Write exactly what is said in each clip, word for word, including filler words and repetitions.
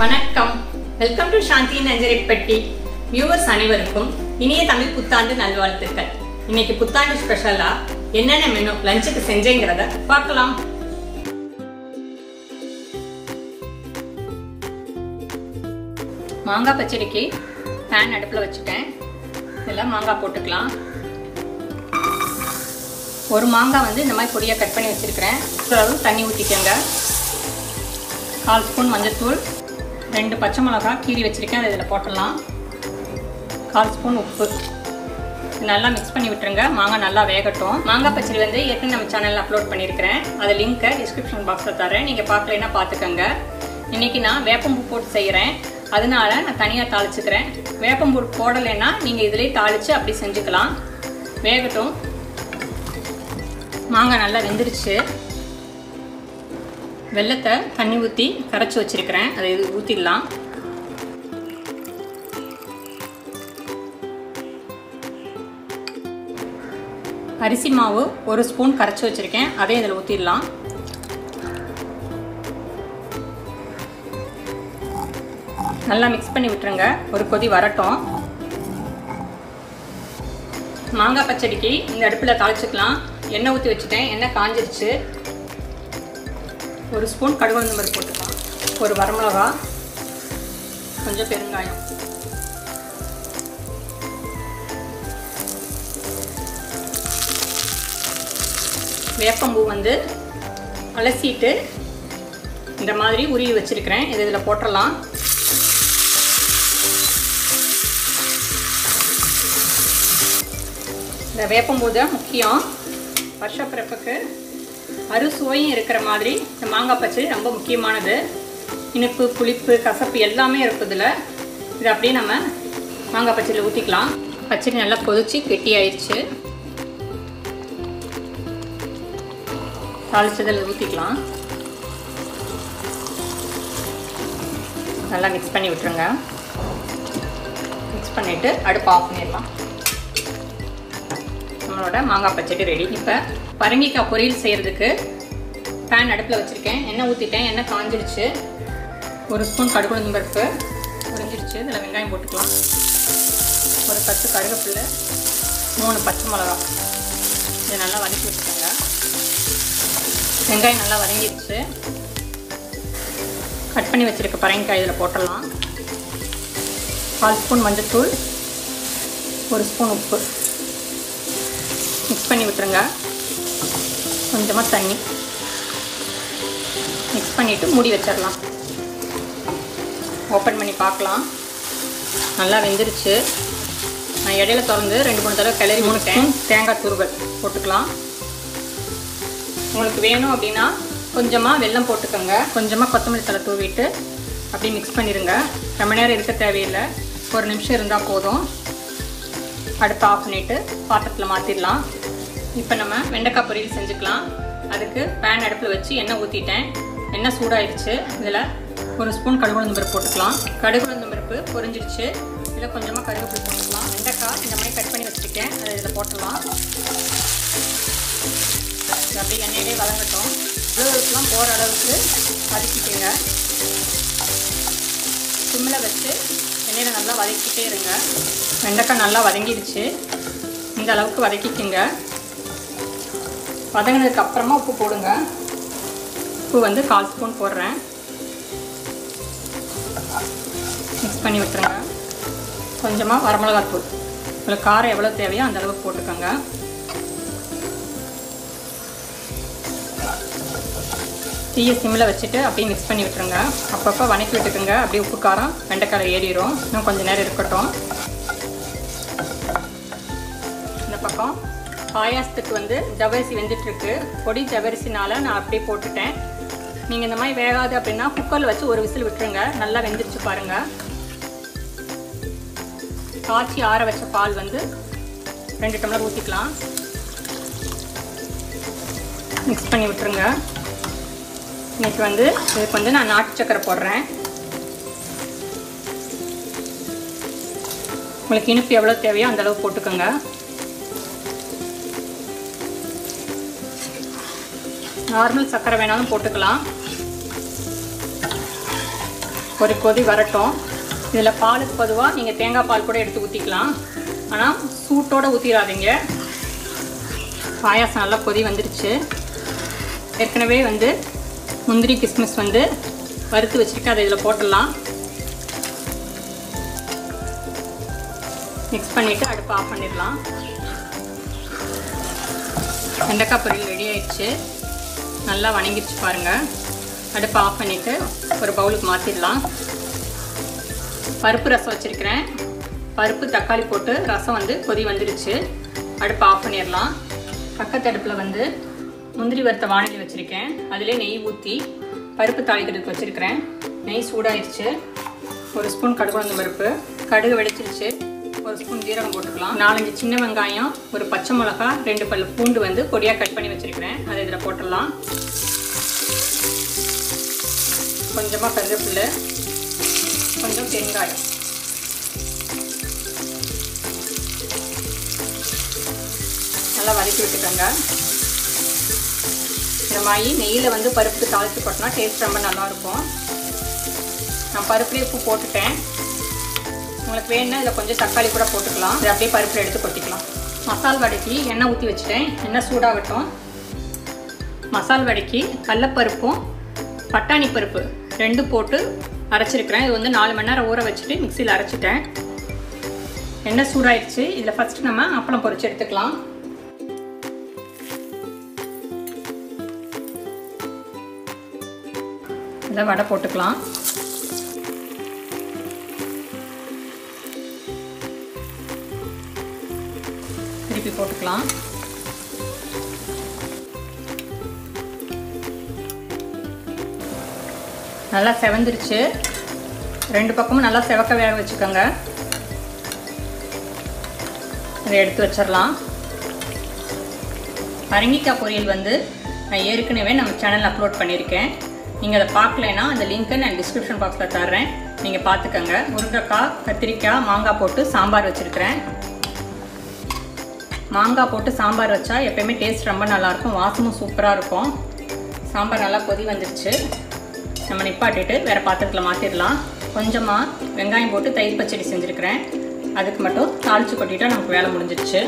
வணக்கம். Welcome to Shanthi in Anjaraipatti. Viewers அனைவருக்கும் இனிய தமிழ் புத்தாண்டு நல்வாழ்த்துக்கள். இன்னைக்கு புத்தாண்டு ஸ்பெஷலா என்னென்ன மெனு லஞ்சுக்கு செஞ்சேங்கிறத பார்க்கலாம். மாங்காய் பச்சடிக்கு பேன் அடுப்பில் வச்சுட்டேன். இதெல்லாம் மாங்காய் போட்டுக்கலாம். ஒரு மாங்காய் வந்து இந்த மாதிரி பொடியாக கட் பண்ணி வச்சுருக்கிறேன். அளவு தண்ணி ஊற்றிக்கங்க. கால் ஸ்பூன் மஞ்சத்தூள், ரெண்டு பச்சை மிளகா கீரி வச்சுருக்கேன், அதை இதில் போட்டுடலாம். கால் ஸ்பூன் உப்பு, நல்லா மிக்ஸ் பண்ணி விட்டுருங்க. மாங்காய் நல்லா வேகட்டும். மாங்காய் பச்சடி வந்து ஏற்கனவே நம்ம சேனலில் அப்லோட் பண்ணியிருக்கிறேன். அது லிங்க்கை டிஸ்கிரிப்ஷன் பாக்ஸில் தரேன், நீங்கள் பார்க்கலைன்னா பார்த்துக்கோங்க. இன்றைக்கி நான் வேப்பம்பூ போட்டு செய்கிறேன், அதனால நான் தனியாக தாளிச்சுக்கிறேன். வேப்பம்பூ போடலைன்னா நீங்கள் இதிலே தாளித்து அப்படி செஞ்சுக்கலாம். வேகட்டும். மாங்காய் நல்லா வெந்துருச்சு. வெல்லத்தை தண்ணி ஊற்றி கரைச்சி வச்சுருக்கிறேன், அதை இது ஊற்றிடலாம். அரிசி மாவு ஒரு ஸ்பூன் கரைச்சி வச்சுருக்கேன், அதையும் இதில் ஊற்றிடலாம். நல்லா மிக்ஸ் பண்ணி விட்டுருங்க, ஒரு கொதி வரட்டும். மாங்காய் பச்சடிக்கு இந்த அடுப்பில் தாளிச்சுக்கலாம். எண்ணெய் ஊற்றி வச்சுட்டேன், எண்ணெய் காஞ்சிருச்சு. ஒரு ஸ்பூன் கடுகு உளுந்து பருப்பு போட்டுக்கலாம், ஒரு வரமிளகா, கொஞ்சம் பெருங்காயம். வேப்பம்பூ வந்து அலசிட்டு இந்த மாதிரி உருவி வச்சுருக்கிறேன், இது இதில் போட்டுடலாம். இந்த வேப்பம்பூ தான் முக்கியம், வருஷப்பிறப்புக்கு அறுசுவையும் இருக்கிற மாதிரி இந்த மாங்காய் பச்சடி ரொம்ப முக்கியமானது. இனிப்பு, புளிப்பு, கசப்பு எல்லாமே இருக்குதுல. இது அப்படியே நம்ம மாங்காய் பச்சடியில் ஊற்றிக்கலாம். பச்சடி நல்லா கொதிச்சு கெட்டி ஆயிடுச்சு. தாளிச்சதில் ஊற்றிக்கலாம். நல்லா மிக்ஸ் பண்ணி விட்டுருங்க. மிக்ஸ் பண்ணிவிட்டு அடுப்பு ஆஃப் பண்ணிடலாம். நம்மளோட மாங்காய் பச்சடி ரெடி. இப்போ பரங்கிக்காய் பொரியல் செய்கிறதுக்கு பேன் அடுப்பில் வச்சுருக்கேன், எண்ணெய் ஊற்றிட்டேன், எண்ணெய் காஞ்சிடுச்சு. ஒரு ஸ்பூன் கடுகு உளுந்து பருப்பு பொரிஞ்சிடுச்சு, இதில் வெங்காயம் போட்டுக்கலாம். ஒரு பத்து கடுகுப்புல்லு, மூணு பச்சை மிளகா, இதை நல்லா வதக்கி வச்சுக்கோங்க. வெங்காயம் நல்லா வதங்கிடுச்சு. கட் பண்ணி வச்சுருக்க பரங்கிக்காய் இதில் போட்டுடலாம். கால் ஸ்பூன் மஞ்சத்தூள், ஒரு ஸ்பூன் உப்பு, மிக்ஸ் பண்ணி விட்டுருங்க. கொஞ்சமாக தண்ணி மிக்ஸ் பண்ணிவிட்டு மூடி வச்சிடலாம். ஓப்பன் பண்ணி பார்க்கலாம். நல்லா வெந்துருச்சு. நான் இடையில திறந்து ரெண்டு மூணு தடவை கிளறி மூணு டேங்க் தேங்காய் துருவல் போட்டுக்கலாம். உங்களுக்கு வேணும் அப்படின்னா கொஞ்சமாக வெல்லம் போட்டுக்கோங்க. கொஞ்சமாக கொத்தமல்லி தலை தூவிட்டு அப்படியே மிக்ஸ் பண்ணிடுங்க. ரொம்ப நேரம் இருக்க தேவையில்லை, ஒரு நிமிஷம் இருந்தால் போதும். அடுப்பு ஆஃப் பண்ணிவிட்டு பாத்திரத்தில் மாற்றிடலாம். இப்போ நம்ம வெண்டைக்காய் பொரியல் செஞ்சுக்கலாம். அதுக்கு பேன் அடுப்பில் வச்சு எண்ணெய் ஊற்றிட்டேன், எண்ணெய் சூடாயிடுச்சு. இதில் ஒரு ஸ்பூன் கடுகு உளுந்து பருப்பு போட்டுக்கலாம். கடுகு உளுந்து பருப்பு பொரிஞ்சிடுச்சு, இதில் கொஞ்சமாக கருவேப்பிலை போட்டுக்கலாம். வெண்டைக்காய் இந்த மாதிரி கட் பண்ணி வச்சுருக்கேன், அதை இதில் போட்டுடலாம். அப்படியே எண்ணெயிலே வதங்கட்டும். அளவுக்குலாம் போகிற அளவுக்கு வதக்கிக்கோங்க. சிம்மில் வச்சு எண்ணெயில் நல்லா வதக்கிட்டே இருங்க. வெண்டைக்காய் நல்லா வதங்கிடுச்சு, இந்த அளவுக்கு வதக்கிக்கோங்க. வதங்கினதுக்கு அப்புறமா உப்பு போடுங்க. உப்பு வந்து கால் ஸ்பூன் போடுறேன். மிக்ஸ் பண்ணி விட்டுருங்க. கொஞ்சமாக வரமிளகாத்தூள், உங்களுக்கு காரம் எவ்வளோ தேவையோ அந்த அளவுக்கு போட்டுக்கோங்க. தீயை சிம்மில் வச்சுட்டு அப்படியே மிக்ஸ் பண்ணி விட்டுருங்க. அப்பப்போ வணக்கி விட்டுக்குங்க, அப்படியே உப்பு காரம் வெண்டைக்காய் ஏறிடும். இன்னும் கொஞ்சம் நேரம் இருக்கட்டும். இந்த பக்கம் பாயாசத்துக்கு வந்து ஜவ்வரிசி வெந்துட்டுருக்கு. பொடி ஜவ்வரிசினால் நான் அப்படியே போட்டுட்டேன். நீங்கள் இந்த மாதிரி வேகாது அப்படின்னா குக்கரில் வச்சு ஒரு விசில் விட்டுருங்க. நல்லா வெந்துருச்சு பாருங்கள். காய்ச்சி ஆற வச்ச பால் வந்து ரெண்டு டம்ளர் ஊற்றிக்கலாம். மிக்ஸ் பண்ணி விட்டுருங்க. இன்றைக்கி வந்து இதுக்கு வந்து நான் நாட்டு சக்கரை போடுறேன். உங்களுக்கு இனிப்பு எவ்வளோ தேவையோ அந்தளவு போட்டுக்கோங்க. நார்மல் சக்கரை வேணாலும் போட்டுக்கலாம். ஒரு கொதி வரட்டும். இதில் பாலுக்கு பதுவாக நீங்கள் தேங்காய் பால் கூட எடுத்து ஊற்றிக்கலாம். ஆனால் சூட்டோடு ஊற்றிடாதீங்க. பாயாசம் நல்லா கொதி வந்துடுச்சு. ஏற்கனவே வந்து முந்திரி கிஸ்மிஸ் வந்து வறுத்து வச்சுருக்கேன், அதை இதில் போட்டுடலாம். மிக்ஸ் பண்ணிவிட்டு அடுப்பு ஆஃப் பண்ணிடலாம். வெண்டைக்காய் பொரியல் ரெடி ஆகிடுச்சு. நல்லா வணங்கிடுச்சு பாருங்கள். அடுப்பு ஆஃப் பண்ணிவிட்டு ஒரு பவுலுக்கு மாற்றிடலாம். பருப்பு ரசம் வச்சுருக்கிறேன். பருப்பு தக்காளி போட்டு ரசம் வந்து கொதி வந்துடுச்சு. அடுப்பு ஆஃப் பண்ணிடலாம். பக்கத்து அடுப்பில் வந்து முந்திரி வறுத்த வானலி வச்சுருக்கேன். அதிலே நெய் ஊற்றி பருப்பு தாளிக்கிறதுக்கு வச்சுருக்கிறேன். நெய் சூடாகிடுச்சு. ஒரு ஸ்பூன் கடுகு உளுந்து பருப்பு, கடுகு வெடிச்சிருச்சு. ஒரு ஸ்பூன் ஜீரகம் போட்டுக்கலாம். நாலஞ்சு சின்ன வெங்காயம், ஒரு பச்சை மிளகா, ரெண்டு பல்லு பூண்டு வந்து பொடியாக கட் பண்ணி வச்சுருக்கிறேன், அதை இதில் போட்டுடலாம். கொஞ்சமாக கருவேப்பிலை, கொஞ்சம் தேங்காயம். நல்லா வதக்கி விட்டுக்கோங்க. இந்த மாதிரி நெய்யில் வந்து பருப்பு தாளித்து போட்டோம்னா டேஸ்ட் ரொம்ப நல்லாயிருக்கும். நான் பருப்புலேயே உப்பு போட்டுட்டேன். உங்களுக்கு வேணுன்னா இதில் கொஞ்சம் தக்காளி கூட போட்டுக்கலாம். இது அப்படியே பருப்பில் எடுத்து கொட்டிக்கலாம். மசால் வடைக்கு எண்ணெய் ஊற்றி வச்சுட்டேன். எண்ணெய் சூடாகட்டும். மசால் வடைக்கு கடலப்பருப்பும் பட்டாணி பருப்பு ரெண்டு போட்டு அரைச்சிருக்கிறேன். இது வந்து நாலு மணி நேரம் ஊற வச்சுட்டு மிக்சியில் அரைச்சிட்டேன். எண்ணெய் சூடாயிடுச்சு. இதில் ஃபஸ்ட்டு நம்ம அப்பளம் பொரிச்சு எடுத்துக்கலாம். இதில் வடை போட்டுக்கலாம். திருப்பி போட்டுக்கலாம். நல்லா செவந்துருச்சு. ரெண்டு பக்கமும் நல்லா செவக்க வேக வச்சுக்கோங்க. இதை எடுத்து வச்சிடலாம். பரங்கிக்காய் பொரியல் வந்து நான் ஏற்கனவே நம்ம சேனலில் அப்லோட் பண்ணியிருக்கேன். நீங்கள் அதை பார்க்கலைன்னா அந்த லிங்க்கை நான் டிஸ்கிரிப்ஷன் பாக்ஸில் தர்றேன், நீங்கள் பார்த்துக்கோங்க. முருங்கைக்காய், கத்திரிக்காய், மாங்காய் போட்டு சாம்பார் வச்சுருக்கிறேன். மாங்காய் போட்டு சாம்பார் வச்சா எப்போயுமே டேஸ்ட் ரொம்ப நல்லாயிருக்கும், வாசமும் சூப்பராக இருக்கும். சாம்பார் நல்லா கொதி வந்துடுச்சு. நம்ம நிப்பாட்டிட்டு வேறு பாத்திரத்தில் மாற்றிடலாம். கொஞ்சமாக வெங்காயம் போட்டு தயிர் பச்சடி செஞ்சுருக்கிறேன். அதுக்கு மட்டும் தாளித்து கொட்டிட்டால் நமக்கு வேலை முடிஞ்சிடுச்சு.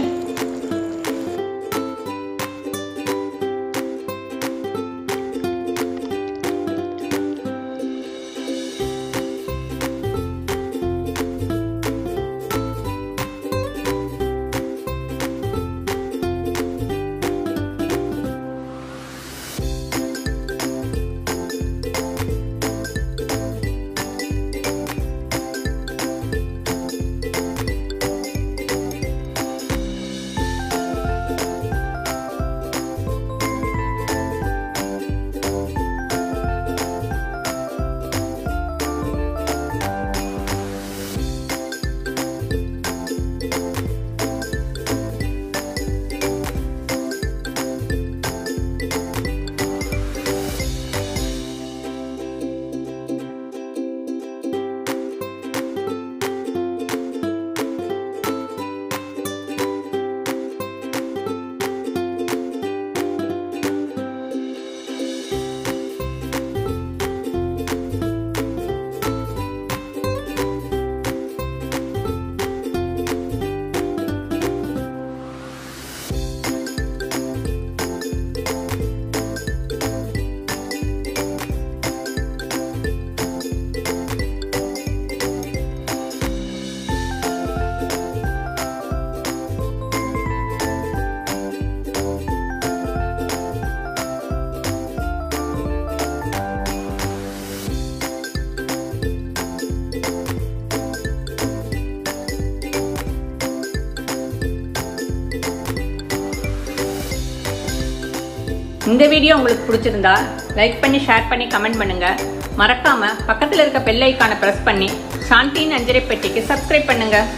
இந்த வீடியோ உங்களுக்கு பிடிச்சிருந்தா லைக் பண்ணி, ஷேர் பண்ணி, கமெண்ட் பண்ணுங்கள். மறக்காமல் பக்கத்தில் இருக்க பெல் ஐக்கானை ப்ரெஸ் பண்ணி சாந்தியின் அஞ்சரைப்பெட்டிக்கு சப்ஸ்கிரைப் பண்ணுங்கள்.